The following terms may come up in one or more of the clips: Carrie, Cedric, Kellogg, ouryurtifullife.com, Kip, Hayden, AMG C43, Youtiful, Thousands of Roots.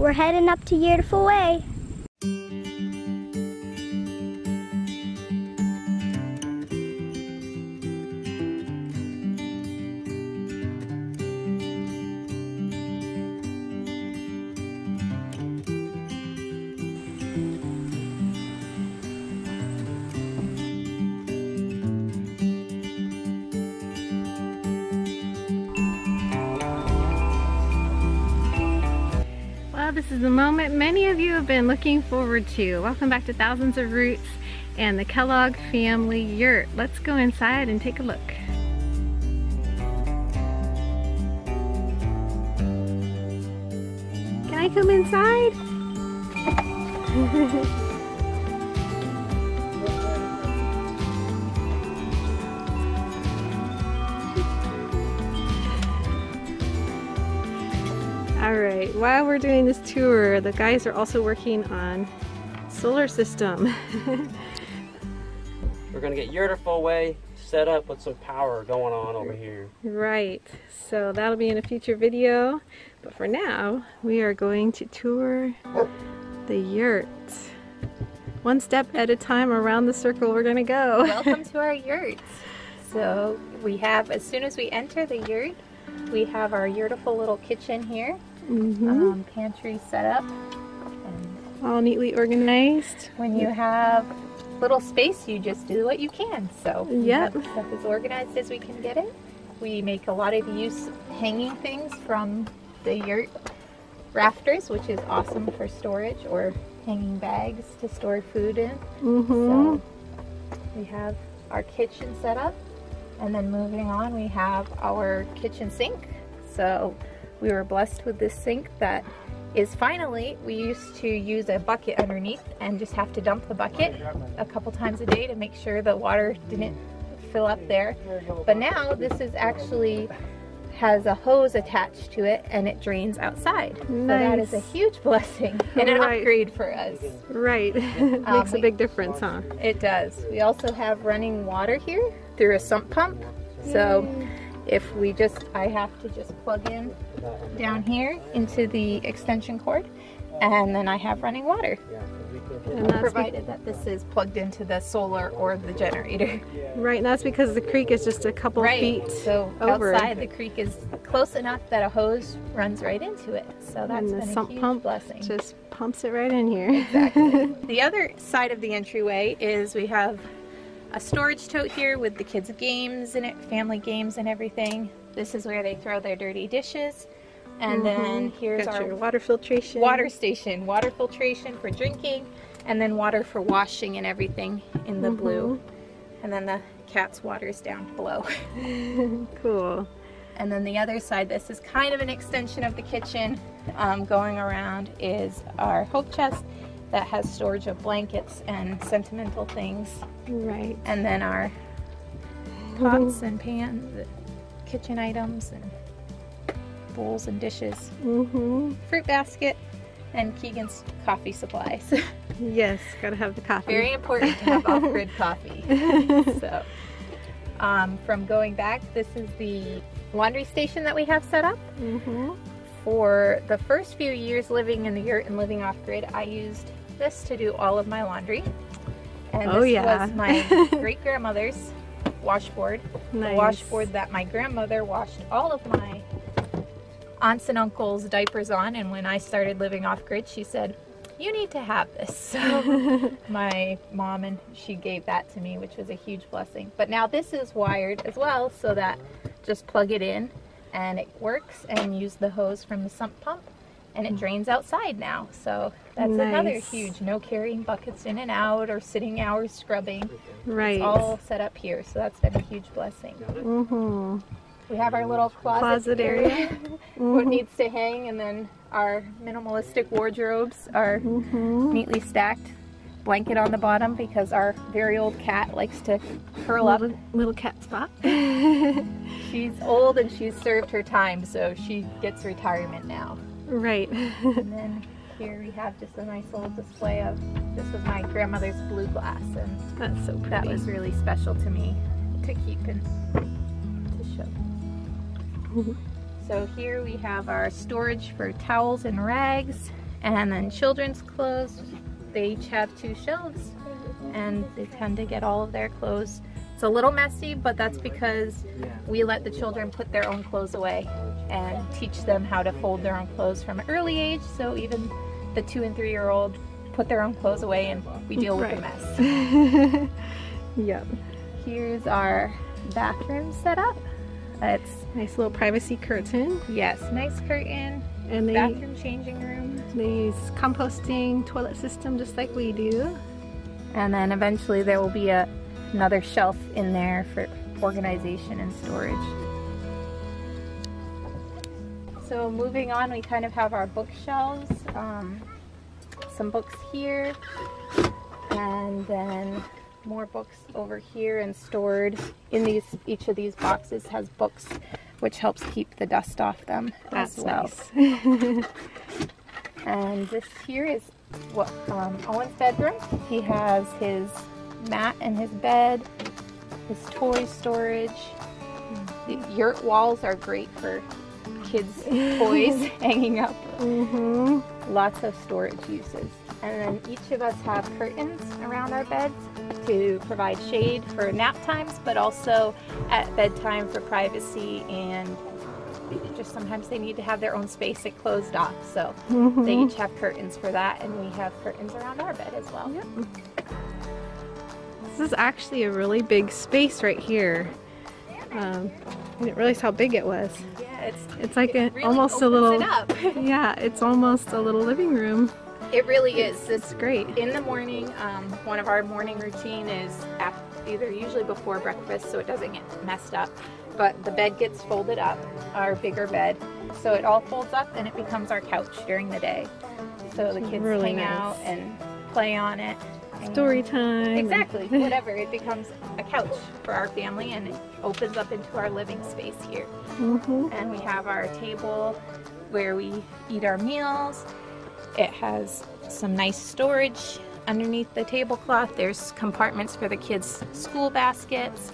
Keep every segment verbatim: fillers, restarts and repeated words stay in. We're heading up to Youtiful Way. This is the moment many of you have been looking forward to. Welcome back to Thousands of Roots and the Kellogg family yurt. Let's go inside and take a look. Can I come inside? All right, while we're doing this tour, the guys are also working on solar system. We're gonna get Youtiful Way set up with some power going on over here. Right, so that'll be in a future video, but for now, we are going to tour the yurt. One step at a time around the circle we're gonna go. Welcome to our yurt. So we have, as soon as we enter the yurt, we have our Youtiful little kitchen here. Mm-hmm. um, pantry set up, and all neatly organized. When you have little space, you just do what you can. So yep, stuff as organized as we can get it. We make a lot of use hanging things from the yurt rafters, which is awesome for storage, or hanging bags to store food in. Mm-hmm. So we have our kitchen set up, and then moving on, we have our kitchen sink. So we were blessed with this sink that is finally, we used to use a bucket underneath and just have to dump the bucket a couple times a day to make sure the water didn't fill up there. But now this is actually has a hose attached to it and it drains outside. Nice. So that is a huge blessing and an right. upgrade for us. Right, it um, makes we, a big difference, huh? It does. We also have running water here through a sump pump. Yay. So if we just, I have to just plug in down here into the extension cord, and then I have running water. And that's provided that this is plugged into the solar or the generator. Right, and that's because the creek is just a couple right. feet so over. Outside, the creek is close enough that a hose runs right into it. So that's and been a huge pump blessing. Just pumps it right in here. Exactly. The other side of the entryway is we have a storage tote here with the kids' games in it, family games and everything. This is where they throw their dirty dishes. And mm-hmm. then here's Got our your water filtration. Water station, water filtration for drinking, and then water for washing and everything in the mm-hmm. blue. And then the cat's water is down below. Cool. And then the other side, this is kind of an extension of the kitchen. Um, going around is our hope chest that has storage of blankets and sentimental things. Right. And then our pots mm-hmm. and pans, kitchen items, and bowls and dishes. Mm-hmm. Fruit basket, and Keegan's coffee supplies. Yes, gotta have the coffee. Very important to have off-grid coffee. So, um, from going back, this is the laundry station that we have set up. Mm-hmm. For the first few years living in the yurt and living off-grid, I used this to do all of my laundry. And oh, this yeah. was my great-grandmother's washboard. Nice. The washboard that my grandmother washed all of my aunts and uncles' diapers on, and when I started living off-grid, she said, you need to have this. So my mom and she gave that to me, which was a huge blessing. But now this is wired as well, so that just plug it in and it works, and use the hose from the sump pump, and it drains outside now. So that's nice. Another huge, no carrying buckets in and out or sitting hours scrubbing. Right. It's all set up here, so that's been a huge blessing. Mm-hmm. We have our little closet, closet area, area. Mm-hmm. What needs to hang, and then our minimalistic wardrobes are mm-hmm. neatly stacked. Blanket on the bottom because our very old cat likes to curl up. Little, little cat spot. She's old and she's served her time, so she gets retirement now. Right. And then here we have just a nice little display of, this was my grandmother's blue glass, and that's so pretty. That was really special to me to keep and to show. So here we have our storage for towels and rags, And then children's clothes, they each have two shelves and they tend to get all of their clothes. It's a little messy, but that's because we let the children put their own clothes away and teach them how to fold their own clothes from an early age. So even the two and three year old put their own clothes away and we deal with the mess. Yep. Here's our bathroom setup. It's nice little privacy curtain. Yes, nice curtain. And they, bathroom changing room. They use composting toilet system just like we do. And then eventually there will be a, another shelf in there for organization and storage. So moving on, we kind of have our bookshelves. Um, some books here and then more books over here, and stored in these, each of these boxes has books, which helps keep the dust off them as well. Nice. And this here is what um, Owen's bedroom. He has his mat and his bed, his toy storage. The yurt walls are great for kids' toys hanging up. Mm-hmm. Lots of storage uses. And then each of us have curtains around our beds to provide shade for nap times, but also at bedtime for privacy, and just sometimes they need to have their own space at closed off, so mm-hmm. they each have curtains for that, and we have curtains around our bed as well. Yep. This is actually a really big space right here. Um, I didn't realize how big it was. Yeah, it's, it's like it a, really almost a little. It up. Yeah, it's almost a little living room. It really is. It's, it's great. In the morning, um, one of our morning routine is after, either usually before breakfast so it doesn't get messed up, but the bed gets folded up, our bigger bed, so it all folds up and it becomes our couch during the day. So the kids really hang nice. out and play on it. Story time. Exactly. Whatever. It becomes a couch for our family and it opens up into our living space here. Mm-hmm. And we have our table where we eat our meals. It has some nice storage underneath the tablecloth. There's compartments for the kids' school baskets.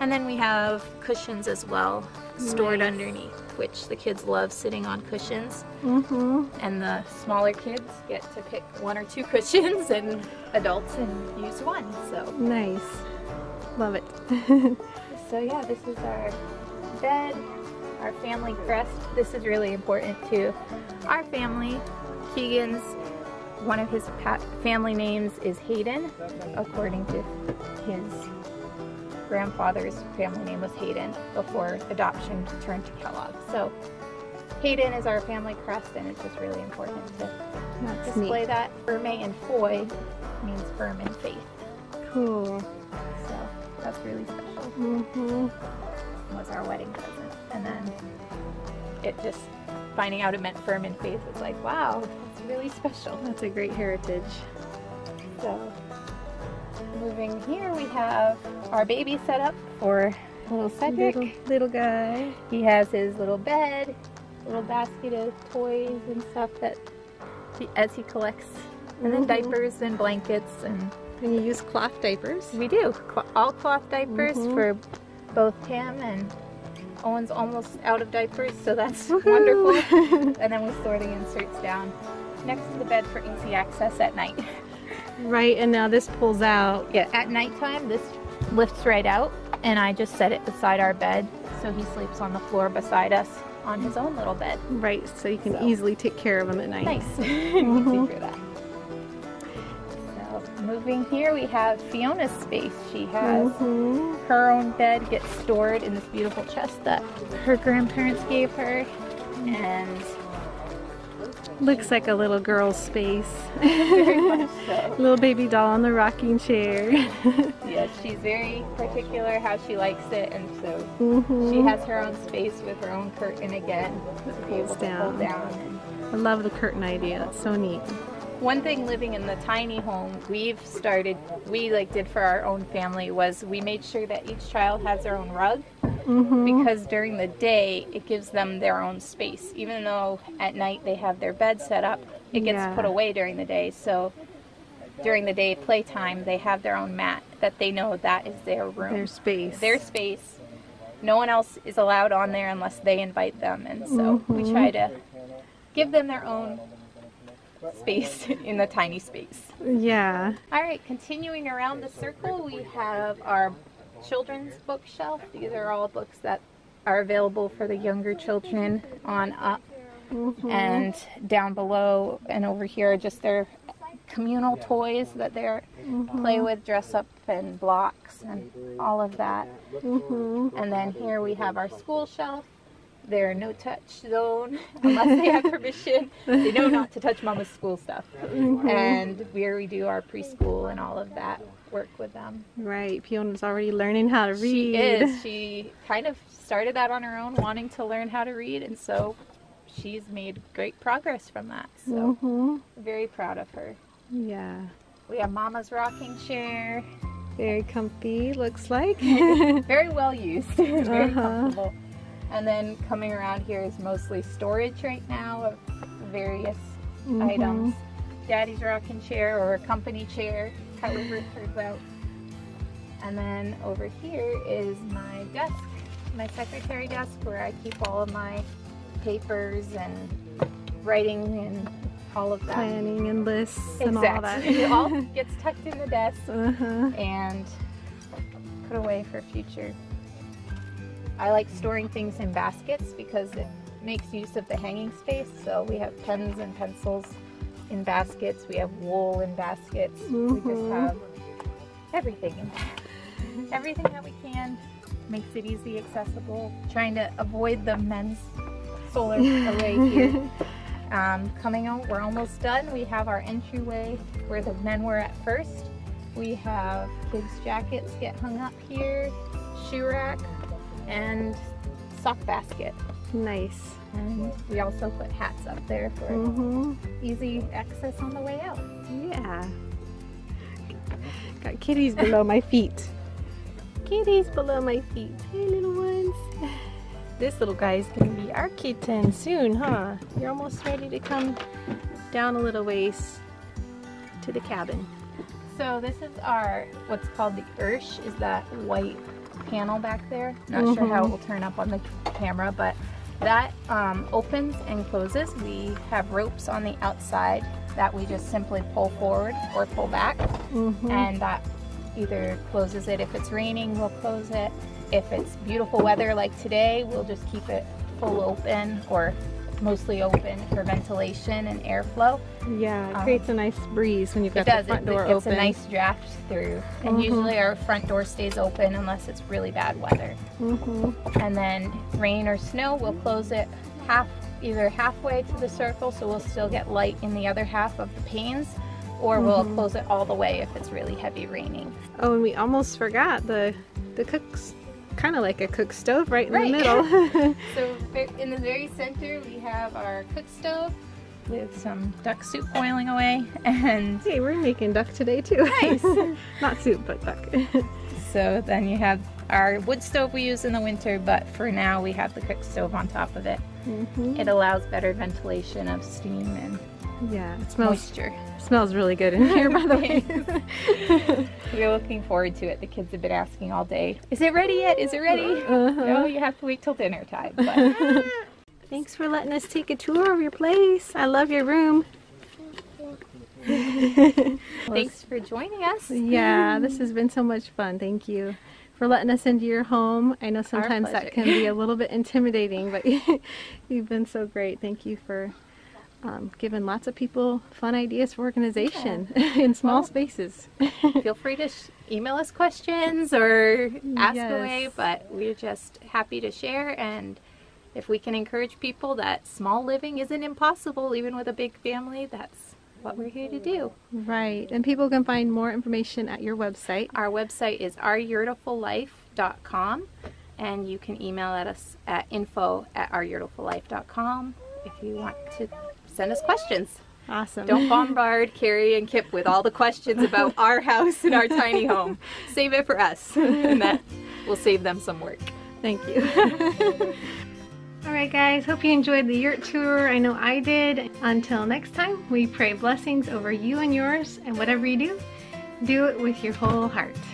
And then we have cushions as well stored nice. underneath, which the kids love sitting on cushions. Mm-hmm. And the smaller kids get to pick one or two cushions and adults and use one. So nice. Love it. So yeah, this is our bed, our family crest. This is really important to our family. Keegan's, one of his pa family names is Hayden, according to his grandfather's family name was Hayden before adoption to turn to Kellogg. So Hayden is our family crest, and it's just really important to That's display neat. that. Verme and foy means firm in faith. Cool. So that's really special. Mm-hmm. Was our wedding present, and then it just finding out it meant firm in faith was like, wow, it's really special. That's a great heritage. So moving here, we have our baby set up for little Cedric. Little, little guy. He has his little bed, little basket of toys and stuff that he, as he collects, and then mm-hmm. diapers and blankets. And, and you use cloth diapers? We do. All cloth diapers mm-hmm. for both him and Owen's almost out of diapers, so that's wonderful. And then we store the inserts down next to the bed for easy access at night. Right, and now this pulls out. Yeah, at nighttime this lifts right out, and I just set it beside our bed, so he sleeps on the floor beside us on his own little bed. Right, so you can so. easily take care of him at night. Nice, easy for that. Moving here, we have Fiona's space. She has mm-hmm. her own bed, gets stored in this beautiful chest that her grandparents gave her, and looks like a little girl's space. Very much so. Little baby doll on the rocking chair. Yes, she's very particular how she likes it, and so mm-hmm. she has her own space with her own curtain again. It pulls down. down. I love the curtain idea. It's so neat. One thing living in the tiny home we've started, we like did for our own family, was we made sure that each child has their own rug mm-hmm. because during the day it gives them their own space. Even though at night they have their bed set up, it gets yeah. put away during the day. So during the day playtime they have their own mat that they know that is their room. Their space. Their space. No one else is allowed on there unless they invite them, and so mm-hmm. we try to give them their own space in the tiny space. Yeah. All right, continuing around the circle, we have our children's bookshelf. These are all books that are available for the younger children on up. Mm-hmm. And down below and over here are just their communal toys that they mm-hmm. play with, dress up and blocks and all of that. Mm-hmm. And then here we have our school shelf. They're no-touch zone unless they have permission. They know not to touch Mama's school stuff. Mm-hmm. And where we do our preschool and all of that work with them. Right. Piona's already learning how to read. She is. She kind of started that on her own, wanting to learn how to read, and so she's made great progress from that. So mm-hmm. very proud of her. Yeah. We have Mama's rocking chair. Very comfy, looks like. Very well used. Very uh-huh. comfortable. And then coming around here is mostly storage right now of various mm-hmm. items. Daddy's rocking chair or a company chair, however it turns out. And then over here is my desk, my secretary desk, where I keep all of my papers and writing and all of that. Planning and lists exactly. and all that. It all gets tucked in the desk uh-huh. and put away for future. I like storing things in baskets because it makes use of the hanging space. So we have pens and pencils in baskets. We have wool in baskets. Mm-hmm. We just have everything in there. Everything that we can makes it easy, accessible. Trying to avoid the men's solar array here. Um, coming on, we're almost done. We have our entryway where the men were at first. We have kids' jackets get hung up here, shoe rack, and sock basket. Nice. And we also put hats up there for mm-hmm. easy access on the way out. Yeah. Got kitties below my feet. Kitties below my feet. Hey, little ones. This little guy is going to be our kitten soon, huh? You're almost ready to come down a little ways to the cabin. So this is our, what's called the Ursh, is that white panel back there. Not mm-hmm. sure how it will turn up on the camera, but that um, opens and closes. We have ropes on the outside that we just simply pull forward or pull back, mm-hmm. and that either closes it. If it's raining, we'll close it. If it's beautiful weather like today, we'll just keep it full open or mostly open for ventilation and airflow. Yeah, it um, creates a nice breeze when you've got the front door open. It does. It gets a nice draft through. And mm-hmm. usually our front door stays open unless it's really bad weather. Mm-hmm. And then rain or snow, we'll close it half, either halfway to the circle, so we'll still get light in the other half of the panes, or mm-hmm. we'll close it all the way if it's really heavy raining. Oh, and we almost forgot the, the cook's kind of like a cook stove right in right. the middle. So in the very center we have our cook stove with some duck soup boiling away, and hey, we're making duck today too. Nice. Not soup, but duck. So then you have our wood stove we use in the winter, but for now we have the cook stove on top of it. Mm-hmm. It allows better ventilation of steam and yeah, it smells, moisture. Smells really good in here, by the way. We're looking forward to it. The kids have been asking all day, is it ready yet? Is it ready? Uh-huh. No, you have to wait till dinner time. But. Thanks for letting us take a tour of your place. I love your room. Thanks for joining us. Yeah, this has been so much fun. Thank you for letting us into your home. I know sometimes that can be a little bit intimidating, but you've been so great. Thank you for Um, giving lots of people fun ideas for organization yeah. in small well, spaces. Feel free to sh email us questions or ask yes. away, but we're just happy to share, and if we can encourage people that small living isn't impossible, even with a big family, that's what we're here to do. Right, and people can find more information at your website. Our website is our yurtiful life dot com, and you can email at us at info at our yurtiful life dot com if you want to send us questions. Awesome. Don't bombard Carrie and Kip with all the questions about our house and our tiny home. Save it for us, and that will save them some work. Thank you. Alright guys, hope you enjoyed the yurt tour. I know I did. Until next time, we pray blessings over you and yours, and whatever you do, do it with your whole heart.